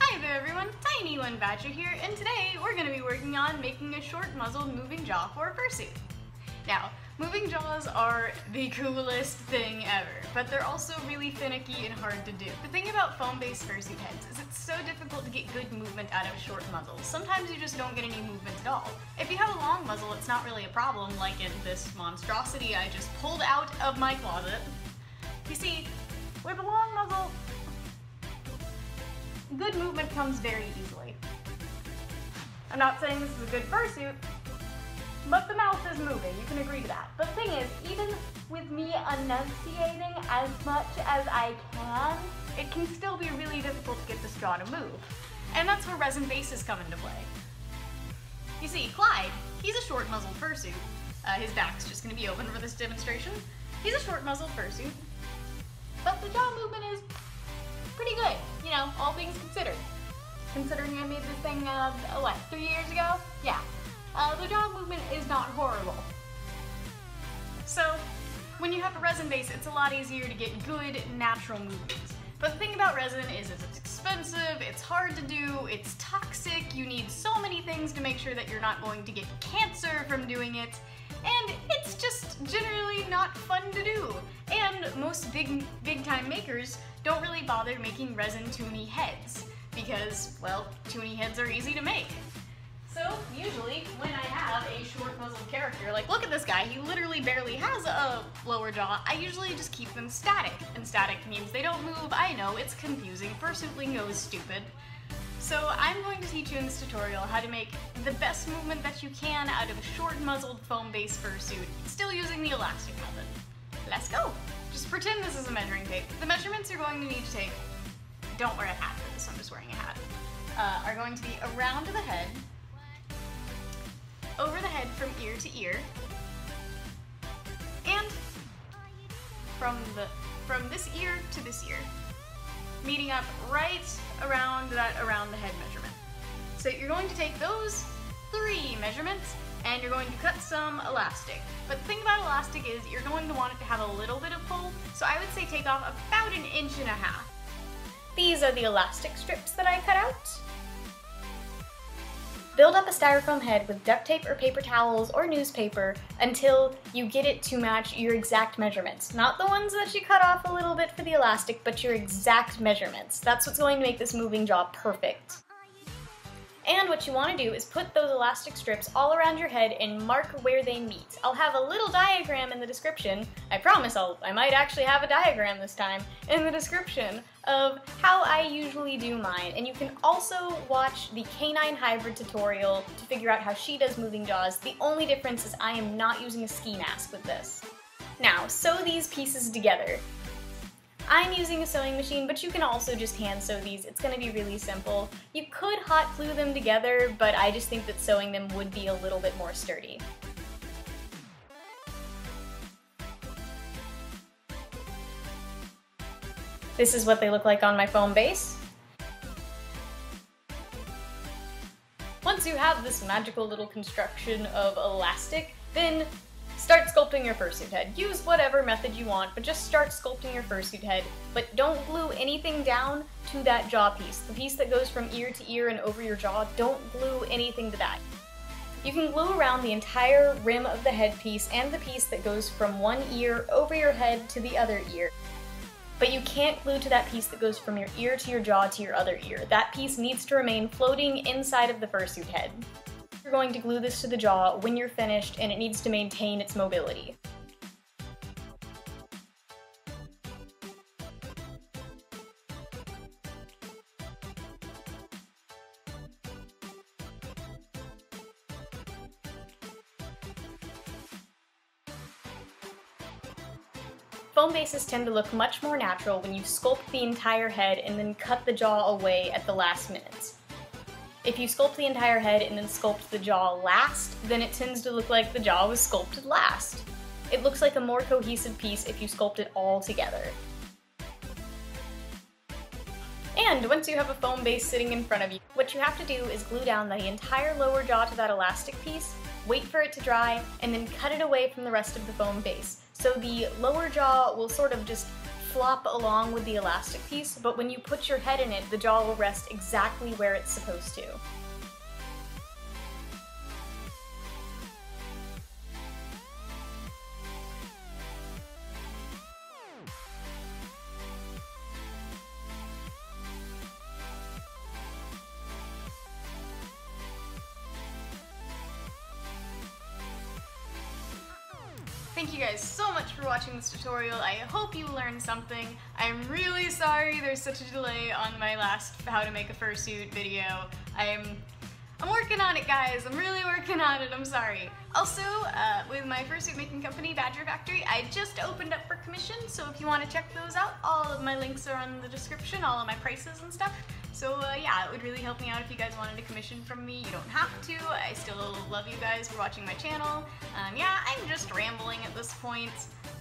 Hi there everyone, Tiny One Badger here, and today we're going to be working on making a short muzzled moving jaw for a fursuit. Now, moving jaws are the coolest thing ever, but they're also really finicky and hard to do. The thing about foam-based fursuit heads is it's so difficult to get good movement out of short muzzles. Sometimes you just don't get any movement at all. If you have a long muzzle, it's not really a problem, like in this monstrosity I just pulled out of my closet. You see, with a long muzzle, good movement comes very easily. I'm not saying this is a good fursuit, but the mouth is moving, you can agree to that. But the thing is, even with me enunciating as much as I can, it can still be really difficult to get this jaw to move. And that's where resin bases come into play. You see, Clyde, he's a short-muzzled fursuit. His back's just going to be open for this demonstration. He's a short-muzzled fursuit, but the jaw movement is pretty good, you know, all things considered. Considering I made this thing, what, 3 years ago? Yeah. The jaw movement is not horrible. So, when you have a resin base, it's a lot easier to get good, natural movements. But the thing about resin is it's expensive, it's hard to do, it's toxic, you need so many things to make sure that you're not going to get cancer from doing it, and it's just generally not fun to do. And most big-time makers don't really bother making resin toony heads because, well, toony heads are easy to make. So usually when I have a short muzzled character, like look at this guy, he literally barely has a lower jaw, I usually just keep them static. And static means they don't move, I know, it's confusing, fursuit lingo is stupid. So I'm going to teach you in this tutorial how to make the best movement that you can out of a short muzzled foam based fursuit, still using the elastic method. Let's go! Just pretend this is a measuring tape. The measurements you're going to need to take, don't wear a hat for this, I'm just wearing a hat, are going to be around the head, over the head from ear to ear, and from this ear to this ear, meeting up right around that around the head measurement. So you're going to take those three measurements and you're going to cut some elastic. But the thing about elastic is you're going to want it to have a little bit of pull, so I would say take off about 1.5 inches. These are the elastic strips that I cut out. Build up a styrofoam head with duct tape or paper towels or newspaper until you get it to match your exact measurements. Not the ones that you cut off a little bit for the elastic, but your exact measurements. That's what's going to make this moving jaw perfect. And what you want to do is put those elastic strips all around your head and mark where they meet. I'll have a little diagram in the description, I promise I might actually have a diagram this time, in the description of how I usually do mine. And you can also watch the canine hybrid tutorial to figure out how she does moving jaws. The only difference is I am not using a ski mask with this. Now, sew these pieces together. I'm using a sewing machine, but you can also just hand sew these. It's going to be really simple. You could hot glue them together, but I just think that sewing them would be a little bit more sturdy. This is what they look like on my foam base. Once you have this magical little construction of elastic, then start sculpting your fursuit head. Use whatever method you want, but just start sculpting your fursuit head, but don't glue anything down to that jaw piece. The piece that goes from ear to ear and over your jaw, don't glue anything to that. You can glue around the entire rim of the headpiece and the piece that goes from one ear over your head to the other ear, but you can't glue to that piece that goes from your ear to your jaw to your other ear. That piece needs to remain floating inside of the fursuit head. You're going to glue this to the jaw when you're finished, and it needs to maintain its mobility. Foam bases tend to look much more natural when you sculpt the entire head and then cut the jaw away at the last minute. If you sculpt the entire head and then sculpt the jaw last, then it tends to look like the jaw was sculpted last. It looks like a more cohesive piece if you sculpt it all together. And once you have a foam base sitting in front of you, what you have to do is glue down the entire lower jaw to that elastic piece, wait for it to dry, and then cut it away from the rest of the foam base. So the lower jaw will sort of just flop along with the elastic piece, but when you put your head in it, the jaw will rest exactly where it's supposed to. Thank you guys so much for watching this tutorial. I hope you learned something. I'm really sorry there's such a delay on my last how to make a fursuit video. I'm working on it, guys. I'm really working on it. I'm sorry. Also, with my fursuit making company, Badger Factory, I just opened up for commission, so if you want to check those out, all of my links are in the description, all of my prices and stuff. So yeah, it would really help me out if you guys wanted a commission from me. You don't have to. I still love you guys for watching my channel. Yeah, I'm just rambling at this point.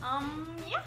Yeah.